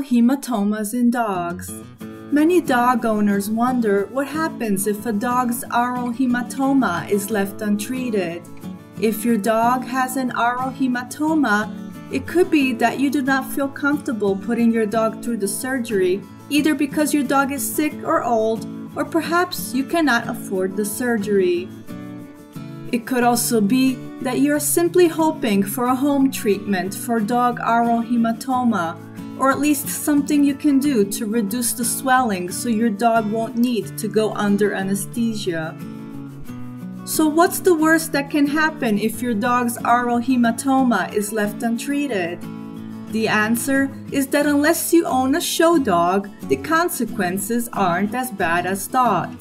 aural hematomas in dogs. Many dog owners wonder what happens if a dog's aural hematoma is left untreated. If your dog has an aural hematoma, it could be that you do not feel comfortable putting your dog through the surgery, either because your dog is sick or old, or perhaps you cannot afford the surgery. It could also be that you are simply hoping for a home treatment for dog aural hematoma, or at least something you can do to reduce the swelling so your dog won't need to go under anesthesia. So what's the worst that can happen if your dog's aural hematoma is left untreated? The answer is that unless you own a show dog, the consequences aren't as bad as thought.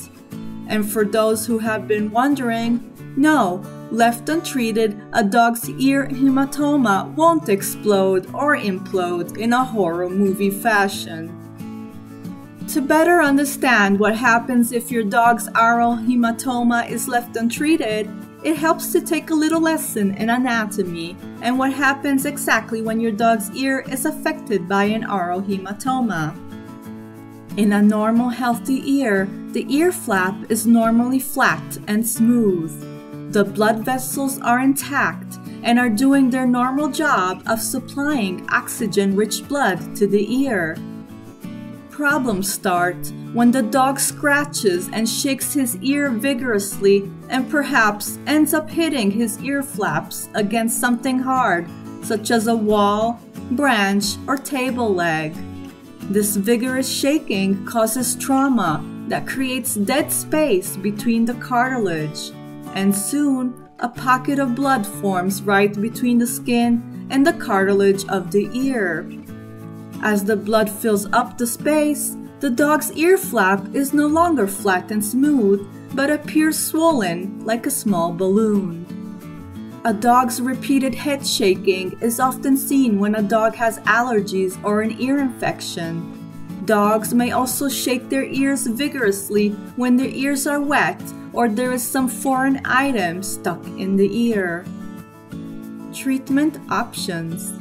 And for those who have been wondering, no, left untreated, a dog's ear hematoma won't explode or implode in a horror movie fashion. To better understand what happens if your dog's aural hematoma is left untreated, it helps to take a little lesson in anatomy and what happens exactly when your dog's ear is affected by an aural hematoma. In a normal healthy ear, the ear flap is normally flat and smooth. The blood vessels are intact and are doing their normal job of supplying oxygen-rich blood to the ear. Problems start when the dog scratches and shakes his ear vigorously and perhaps ends up hitting his ear flaps against something hard, such as a wall, branch, or table leg. This vigorous shaking causes trauma that creates dead space between the cartilage, and soon a pocket of blood forms right between the skin and the cartilage of the ear. As the blood fills up the space, the dog's ear flap is no longer flat and smooth, but appears swollen like a small balloon. A dog's repeated head shaking is often seen when a dog has allergies or an ear infection. Dogs may also shake their ears vigorously when their ears are wet or there is some foreign item stuck in the ear. Treatment options.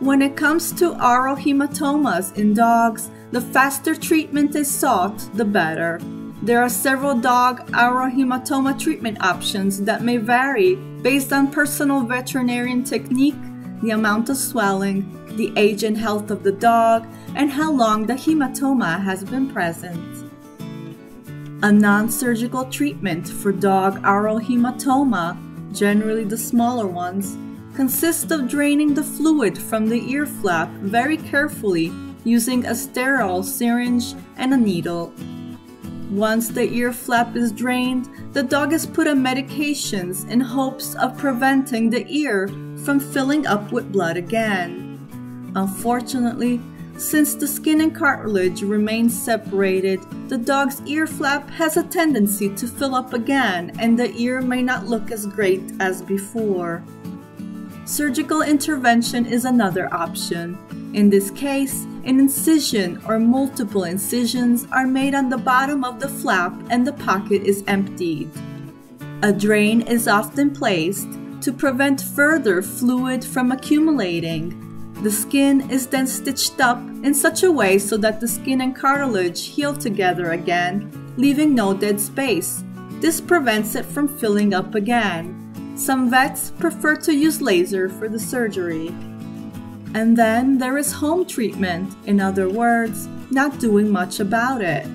When it comes to aural hematomas in dogs, the faster treatment is sought, the better. There are several dog aural hematoma treatment options that may vary based on personal veterinarian technique, the amount of swelling, the age and health of the dog, and how long the hematoma has been present. A non-surgical treatment for dog aural hematoma, generally the smaller ones, consists of draining the fluid from the ear flap very carefully using a sterile syringe and a needle. Once the ear flap is drained, the dog is put on medications in hopes of preventing the ear from filling up with blood again. Unfortunately, since the skin and cartilage remain separated, the dog's ear flap has a tendency to fill up again and the ear may not look as great as before. Surgical intervention is another option. In this case, an incision or multiple incisions are made on the bottom of the flap and the pocket is emptied. A drain is often placed to prevent further fluid from accumulating. The skin is then stitched up in such a way so that the skin and cartilage heal together again, leaving no dead space. This prevents it from filling up again. Some vets prefer to use laser for the surgery. And then there is home treatment, in other words, not doing much about it.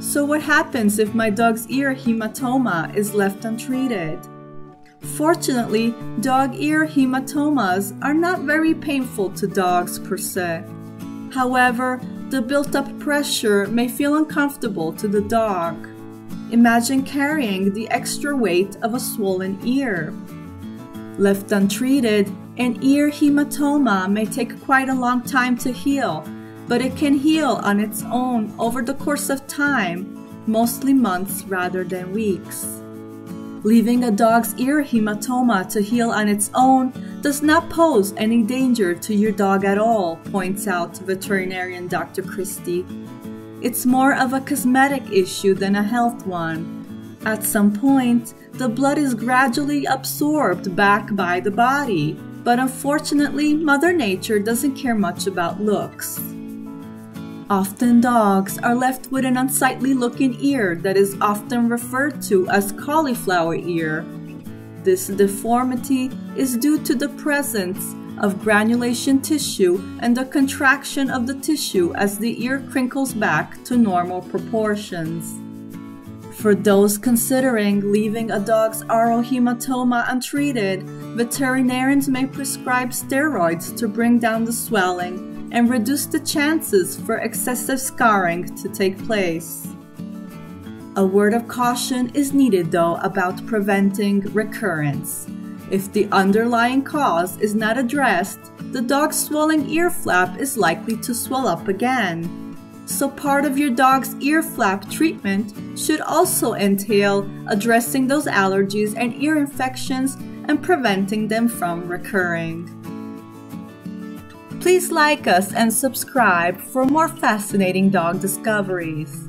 So what happens if my dog's ear hematoma is left untreated? Fortunately, dog ear hematomas are not very painful to dogs per se. However, the built-up pressure may feel uncomfortable to the dog. Imagine carrying the extra weight of a swollen ear. Left untreated, an ear hematoma may take quite a long time to heal, but it can heal on its own over the course of time, mostly months rather than weeks. Leaving a dog's ear hematoma to heal on its own does not pose any danger to your dog at all, points out veterinarian Dr. Christie. It's more of a cosmetic issue than a health one. At some point, the blood is gradually absorbed back by the body, but unfortunately, Mother Nature doesn't care much about looks. Often dogs are left with an unsightly looking ear that is often referred to as cauliflower ear. This deformity is due to the presence of granulation tissue and the contraction of the tissue as the ear crinkles back to normal proportions. For those considering leaving a dog's aural hematoma untreated, veterinarians may prescribe steroids to bring down the swelling and reduce the chances for excessive scarring to take place. A word of caution is needed though about preventing recurrence. If the underlying cause is not addressed, the dog's swollen ear flap is likely to swell up again. So part of your dog's ear flap treatment should also entail addressing those allergies and ear infections and preventing them from recurring. Please like us and subscribe for more fascinating dog discoveries.